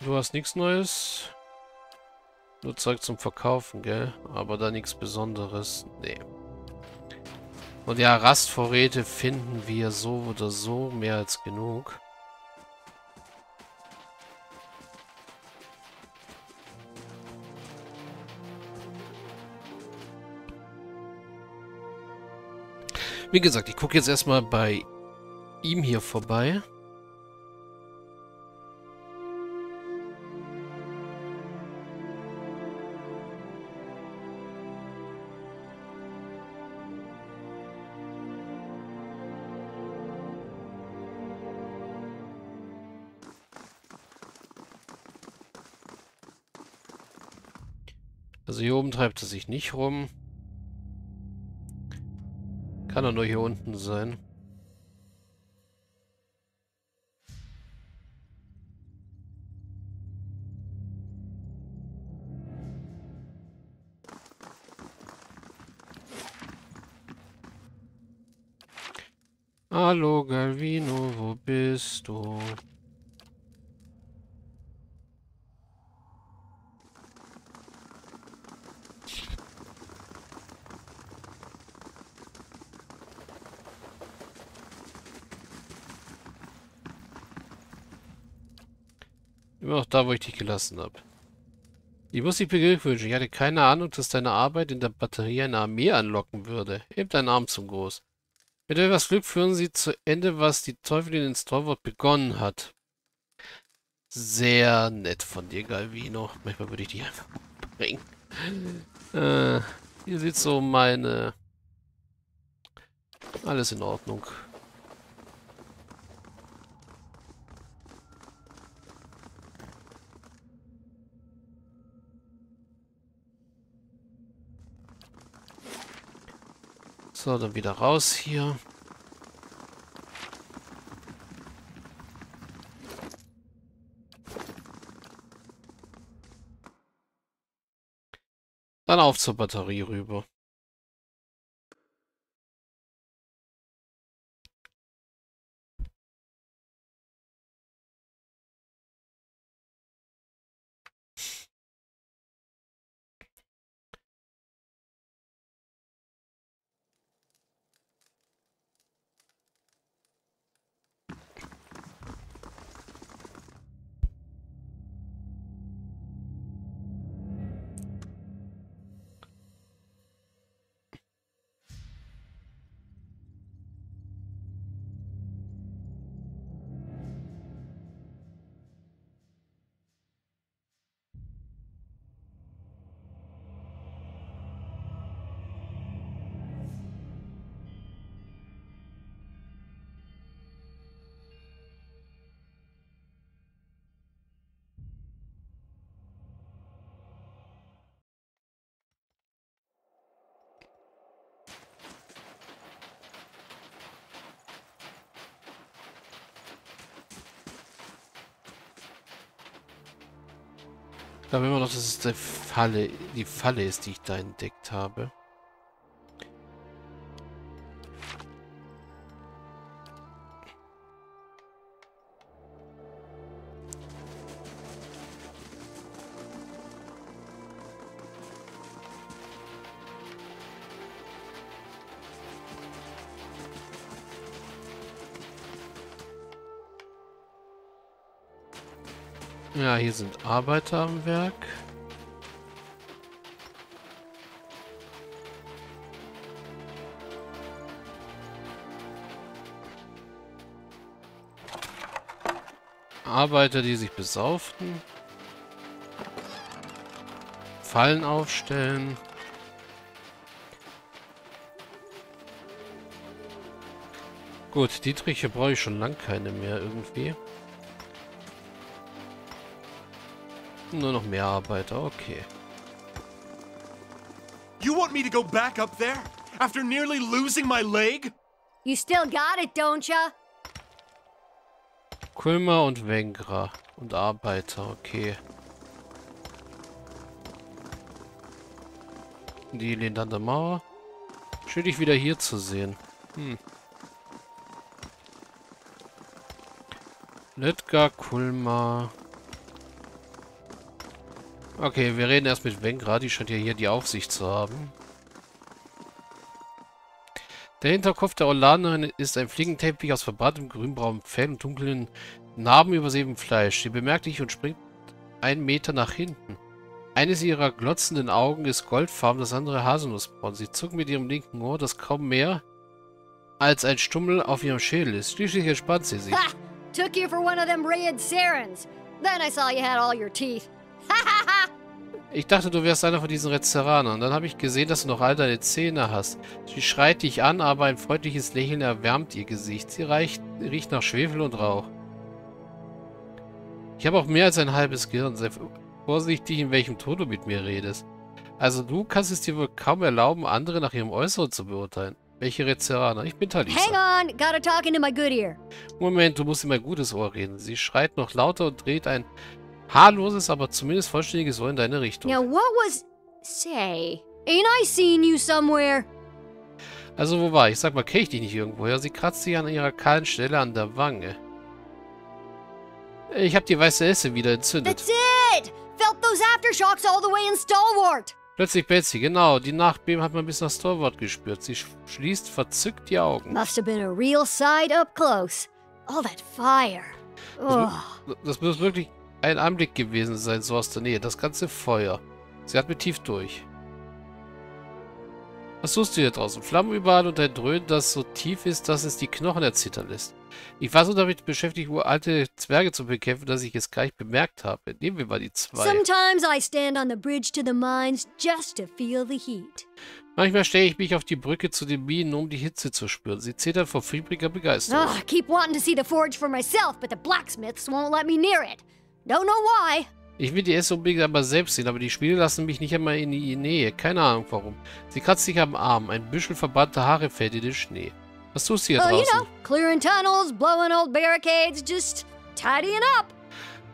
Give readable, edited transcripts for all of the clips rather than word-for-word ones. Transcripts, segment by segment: Du hast nichts Neues. Nur Zeug zum Verkaufen, gell? Aber da nichts Besonderes. Nee. Und ja, Rastvorräte finden wir so oder so mehr als genug. Wie gesagt, ich gucke jetzt erstmal bei ihm hier vorbei. Also hier oben treibt er sich nicht rum. Kann er nur hier unten sein. Hallo Galvino, wo bist du? Immer noch da, wo ich dich gelassen habe. Ich muss dich beglückwünschen. Ich hatte keine Ahnung, dass deine Arbeit in der Batterie eine Armee anlocken würde. Hebt deinen Arm zum Gruß. Mit etwas Glück führen sie zu Ende, was die Teufelin in Stormwort begonnen hat. Sehr nett von dir, Galvino. Manchmal würde ich dich einfach umbringen. Hier sieht so meine... Alles in Ordnung. So, dann wieder raus hier. Dann auf zur Batterie rüber. Ich glaube immer noch, dass es die Falle ist, die ich da entdeckt habe. Ja, hier sind Arbeiter am Werk. Arbeiter, die sich besauften. Fallen aufstellen. Gut, Dietrich, hier brauche ich schon lange keine mehr irgendwie. Nur noch mehr Arbeiter, okay. You want me to go back up there after nearly losing my leg? You still got it, don't ya? Kulmar und Vengra und Arbeiter, okay. Die lehnt an der Mauer. Schön, dich wieder hier zu sehen. Kulmar. Okay, wir reden erst mit Vengra. Die scheint ja hier die Aufsicht zu haben. Der Hinterkopf der Orlanerin ist ein Fliegenteppich aus verbrannten grünbraunen Fell und dunklen Narben übersäbem Fleisch. Sie bemerkt dich und springt 1 Meter nach hinten. Eines ihrer glotzenden Augen ist goldfarben, das andere haselnussbraun. Sie zuckt mit ihrem linken Ohr, das kaum mehr als ein Stummel auf ihrem Schädel ist. Schließlich entspannt sie sich. Ha! Took you for one of them red Serens. Then I saw you had all your teeth. Ich dachte, du wärst einer von diesen Rezeranern. Dann habe ich gesehen, dass du noch all deine Zähne hast. Sie schreit dich an, aber ein freundliches Lächeln erwärmt ihr Gesicht. Sie riecht nach Schwefel und Rauch. Ich habe auch mehr als ein halbes Gehirn. Sei vorsichtig, in welchem Ton du mit mir redest. Also du kannst es dir wohl kaum erlauben, andere nach ihrem Äußeren zu beurteilen. Welche Rezeraner? Ich bin Talisa. Hang on, gotta talk into my good ear. Moment, du musst in mein gutes Ohr reden. Sie schreit noch lauter und dreht ein haarloses, aber zumindest vollständiges Ohr in deine Richtung. Now what was... Say, ain't I seen you somewhere? Also wo war ich? Sag mal, kenn ich dich nicht irgendwoher? Sie kratzt sich an ihrer kahlen Stelle an der Wange. Ich habe die weiße Esse wieder entzündet. That's it! Felt those aftershocks all the way in Stalwart. Plötzlich Betsy, genau. Die Nachbeben hat man bis nach Stormwort gespürt. Sie schließt verzückt die Augen. Must have been a real sight up close. All that fire. Oh. Das muss wirklich ein Anblick gewesen sein, so aus der Nähe. Das ganze Feuer. Sie atmet tief durch. Was suchst du hier draußen? Flammen überall und ein Dröhnen, das so tief ist, dass es die Knochen erzittern lässt. Ich war so damit beschäftigt, uralte Zwerge zu bekämpfen, dass ich es gar nicht bemerkt habe. Nehmen wir mal die zwei. Manchmal stelle ich mich auf die Brücke zu den Minen, um die Hitze zu spüren. Sie zittert vor fiebriger Begeisterung. Oh, I keep wanting to see the forge for myself, but the blacksmiths won't let me near it. Don't know why. Ich will die Esse unbedingt einmal selbst sehen, aber die Spiele lassen mich nicht einmal in die Nähe. Keine Ahnung warum. Sie kratzt sich am Arm. Ein Büschel verbrannter Haare fällt in den Schnee. Was tust du hier draußen?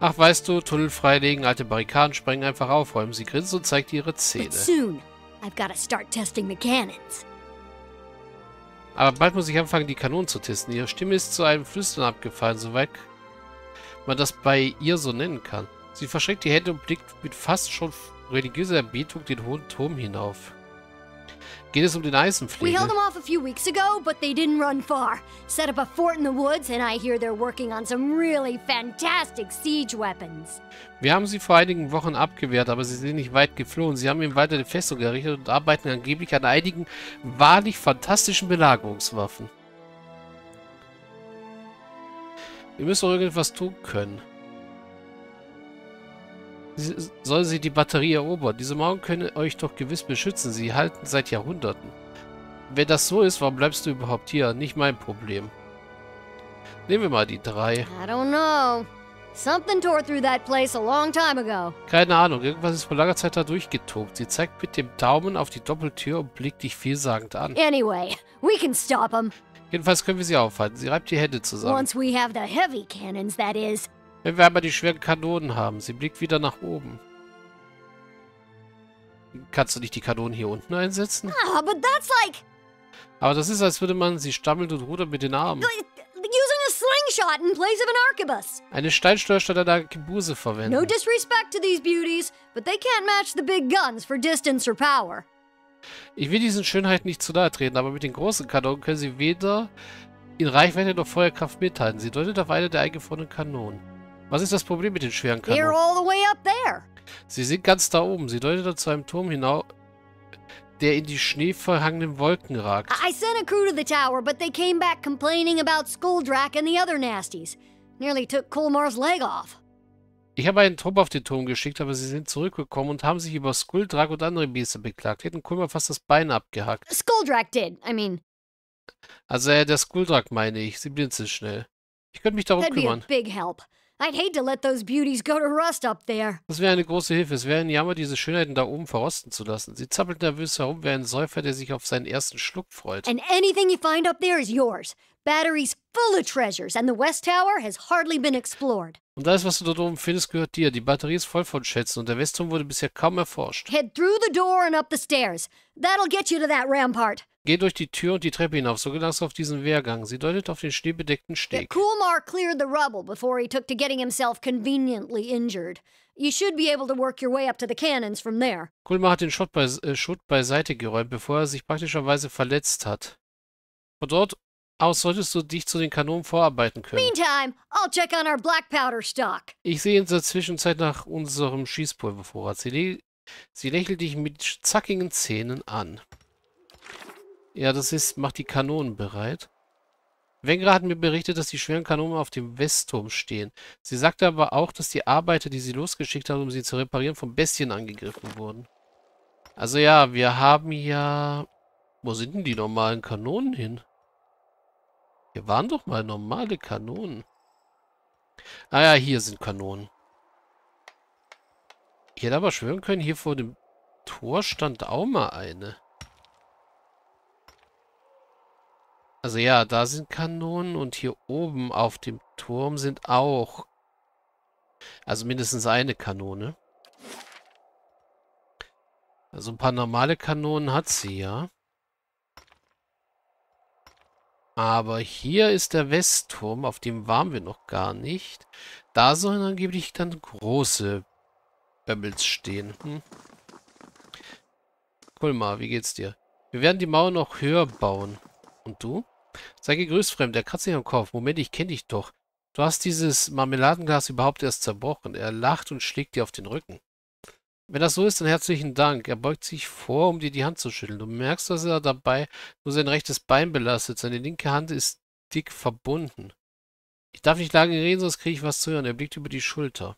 Ach, weißt du, Tunnel freilegen, alte Barrikaden sprengen, einfach aufräumen. Sie grinst und zeigt ihre Zähne. Aber bald muss ich anfangen, die Kanonen zu testen. Ihre Stimme ist zu einem Flüstern abgefallen, soweit man das bei ihr so nennen kann. Sie verschränkt die Hände und blickt mit fast schon religiöser Erbietung den hohen Turm hinauf. Geht es um den Eisenflieger? Wir haben sie vor einigen Wochen abgewehrt, aber sie sind nicht weit geflohen. Sie haben ihm weiter eine Festung errichtet und arbeiten angeblich an einigen wahrlich fantastischen Belagerungswaffen. Wir müssen doch irgendwas tun können. Sollen sie die Batterie erobern? Diese Mauern können euch doch gewiss beschützen. Sie halten seit Jahrhunderten. Wenn das so ist, warum bleibst du überhaupt hier? Nicht mein Problem. Nehmen wir mal die 3. Keine Ahnung, irgendwas ist vor langer Zeit da durchgetobt. Sie zeigt mit dem Daumen auf die Doppeltür und blickt dich vielsagend an. Anyway, we can stop them. Jedenfalls können wir sie aufhalten. Sie reibt die Hände zusammen. Once we have the heavy cannons, that is. Wenn wir einmal die schweren Kanonen haben. Sie blickt wieder nach oben. Kannst du nicht die Kanonen hier unten einsetzen? Ah, but that's like... Aber das ist, als würde man sie stammelnd und rudern mit den Armen. Eine Steinsteuer statt einer Arkebuse verwenden. No disrespect to these beauties, but they can't match the big guns for distance or power. Ich will diesen Schönheiten nicht zu nahe treten, aber mit den großen Kanonen können sie weder in Reichweite noch Feuerkraft mithalten. Sie deutet auf eine der eingefrorenen Kanonen. Was ist das Problem mit den schweren Kanonen? Sie sind ganz da oben. Sie deutet zu einem Turm hinauf, der in die schneeverhangenen Wolken ragt. Ich habe einen Trupp auf den Turm geschickt, aber sie sind zurückgekommen und haben sich über Skuldrak und andere Biester beklagt. Hätten Kulmar fast das Bein abgehackt. Skuldrak did, I mean. Also der Skuldrak meine ich. Sie blinzelt schnell. Ich könnte mich darum kümmern. Das wäre eine große Hilfe. Es wäre ein Jammer, diese Schönheiten da oben verrosten zu lassen. Sie zappelt nervös herum wie ein Säufer, der sich auf seinen ersten Schluck freut. Und alles, was du dort oben findest, gehört dir. Die Batterie ist voll von Schätzen und der Westturm wurde bisher kaum erforscht. Head through the door and up the stairs. That'll get you to that rampart. Geh durch die Tür und die Treppe hinauf, so gelangst du auf diesen Wehrgang. Sie deutet auf den schneebedeckten Steg. Kulmar cleared the rubble before he took to getting himself conveniently injured. You should be able to work your way up to the cannons from there. Kulmar hat den Schutt beiseite geräumt, bevor er sich praktischerweise verletzt hat. Von dort aus solltest du dich zu den Kanonen vorarbeiten können. Meantime, I'll check on our black powder stock. Ich sehe in der Zwischenzeit nach unserem Schießpulver vorrat. Sie lächelt dich mit zackigen Zähnen an. Ja, das ist, macht die Kanonen bereit. Vengra hat mir berichtet, dass die schweren Kanonen auf dem Westturm stehen. Sie sagte aber auch, dass die Arbeiter, die sie losgeschickt haben, um sie zu reparieren, von Bestien angegriffen wurden. Also ja, wir haben ja... Wo sind denn die normalen Kanonen hin? Hier waren doch mal normale Kanonen. Ah ja, hier sind Kanonen. Ich hätte aber schwören können, hier vor dem Tor stand auch mal eine. Also ja, da sind Kanonen und hier oben auf dem Turm sind auch... Also mindestens eine Kanone. Also ein paar normale Kanonen hat sie, ja. Aber hier ist der Westturm, auf dem waren wir noch gar nicht. Da sollen angeblich dann große Bömmels stehen. Hm. Kulmar, wie geht's dir? Wir werden die Mauer noch höher bauen. Und du? Sei gegrüßt, Fremder. Kratze dich am Kopf. Moment, ich kenne dich doch. Du hast dieses Marmeladenglas überhaupt erst zerbrochen. Er lacht und schlägt dir auf den Rücken. Wenn das so ist, dann herzlichen Dank. Er beugt sich vor, um dir die Hand zu schütteln. Du merkst, dass er dabei nur sein rechtes Bein belastet. Seine linke Hand ist dick verbunden. Ich darf nicht lange reden, sonst kriege ich was zu hören. Er blickt über die Schulter.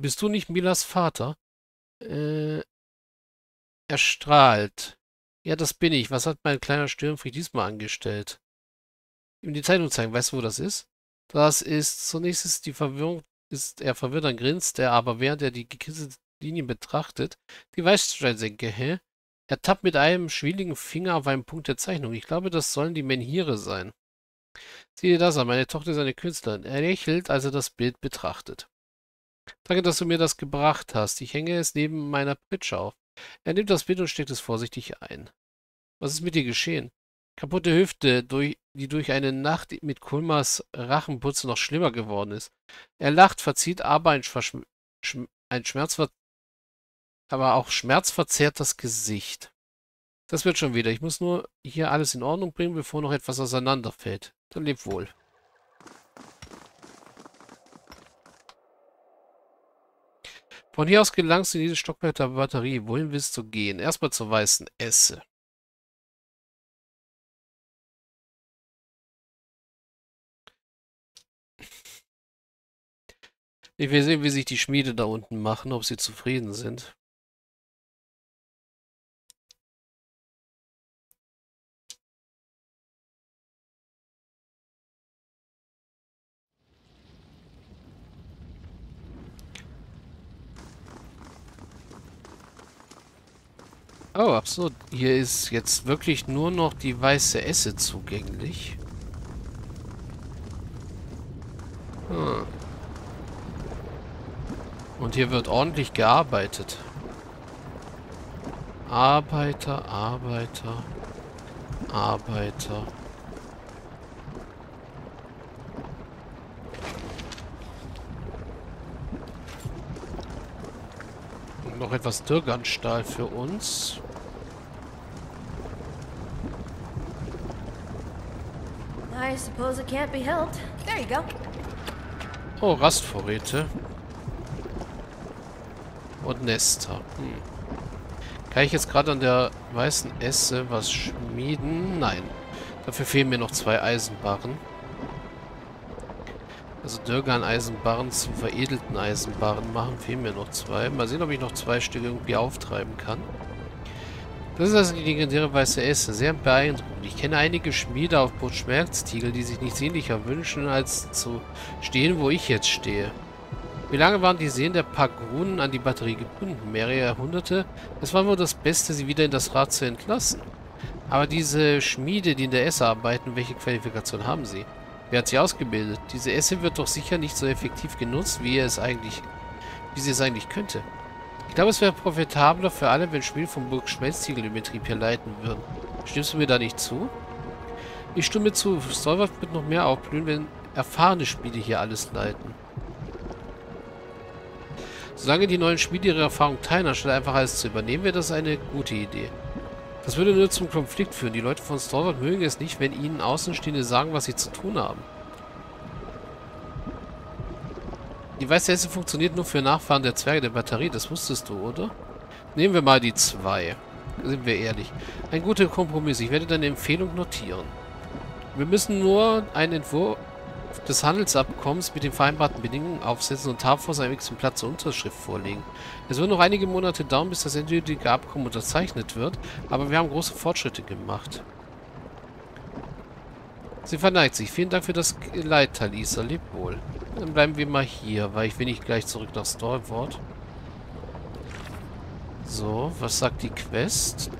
Bist du nicht Milas Vater? Er strahlt. Ja, das bin ich. Was hat mein kleiner Stirnfried diesmal angestellt? Ihm die Zeitung zeigen. Weißt du, wo das ist? Das ist... Zunächst ist die Verwirrung... Ist er verwirrt, dann grinst er, aber während er die gekritzelten Linien betrachtet... Die Weißsteinsenke, hä? Er tappt mit einem schwieligen Finger auf einen Punkt der Zeichnung. Ich glaube, das sollen die Menhire sein. Sieh dir das an. Meine Tochter ist eine Künstlerin. Er lächelt, als er das Bild betrachtet. Danke, dass du mir das gebracht hast. Ich hänge es neben meiner Pitsche auf. Er nimmt das Bild und steckt es vorsichtig ein. Was ist mit dir geschehen? Kaputte Hüfte, die durch eine Nacht mit Kulmars Rachenputze noch schlimmer geworden ist. Er lacht, verzieht aber auch schmerzverzerrt das Gesicht. Das wird schon wieder. Ich muss nur hier alles in Ordnung bringen, bevor noch etwas auseinanderfällt. Dann leb wohl. Von hier aus gelangst du in diese Stockwerk der Batterie. Wohin willst du gehen? Erstmal zur weißen Esse. Ich will sehen, wie sich die Schmiede da unten machen, ob sie zufrieden sind. Oh, absurd. Hier ist jetzt wirklich nur noch die weiße Esse zugänglich. Hm. Und hier wird ordentlich gearbeitet. Arbeiter, Arbeiter, Arbeiter. Und noch etwas Dürgernstahl für uns. I suppose it can't be helped. There you go. Oh, Rastvorräte. Und Nester. Hm. Kann ich jetzt gerade an der weißen Esse was schmieden? Nein. Dafür fehlen mir noch 2 Eisenbarren. Also Dürgern-Eisenbarren zu veredelten Eisenbarren machen, fehlen mir noch 2. Mal sehen, ob ich noch 2 Stück irgendwie auftreiben kann. Das ist also die legendäre weiße Esse. Sehr beeindruckend. Ich kenne einige Schmiede auf Burg Schmelztiegel, die sich nichts sehnlicher wünschen, als zu stehen, wo ich jetzt stehe. Wie lange waren die Seen der Pagrunen an die Batterie gebunden? Mehrere Jahrhunderte? Es war wohl das Beste, sie wieder in das Rad zu entlassen. Aber diese Schmiede, die in der Esse arbeiten, welche Qualifikation haben sie? Wer hat sie ausgebildet? Diese Esse wird doch sicher nicht so effektiv genutzt, wie es eigentlich könnte. glaube, es wäre profitabler für alle, wenn Spiel von Burg Schmelztiegel den Betrieb hier leiten würden. Stimmst du mir da nicht zu? Ich stimme zu. Stalwart wird noch mehr aufblühen, wenn erfahrene Spiele hier alles leiten. Solange die neuen Spiele ihre Erfahrung teilen, anstatt einfach alles zu übernehmen, wäre das eine gute Idee. Das würde nur zum Konflikt führen. Die Leute von Stalwart mögen es nicht, wenn ihnen Außenstehende sagen, was sie zu tun haben. Die Weißhäse funktioniert nur für Nachfahren der Zwerge der Batterie, das wusstest du, oder? Nehmen wir mal die 2. Sind wir ehrlich. Ein guter Kompromiss. Ich werde deine Empfehlung notieren. Wir müssen nur einen Entwurf des Handelsabkommens mit den vereinbarten Bedingungen aufsetzen und Tarvos ein Exemplar zur Unterschrift vorlegen. Es wird noch einige Monate dauern, bis das endgültige Abkommen unterzeichnet wird, aber wir haben große Fortschritte gemacht. Sie verneigt sich. Vielen Dank für das Geleit, Talisa. Leb wohl. Dann bleiben wir mal hier, weil ich will nicht gleich zurück nach Stormwort. So, was sagt die Quest?